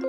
Ha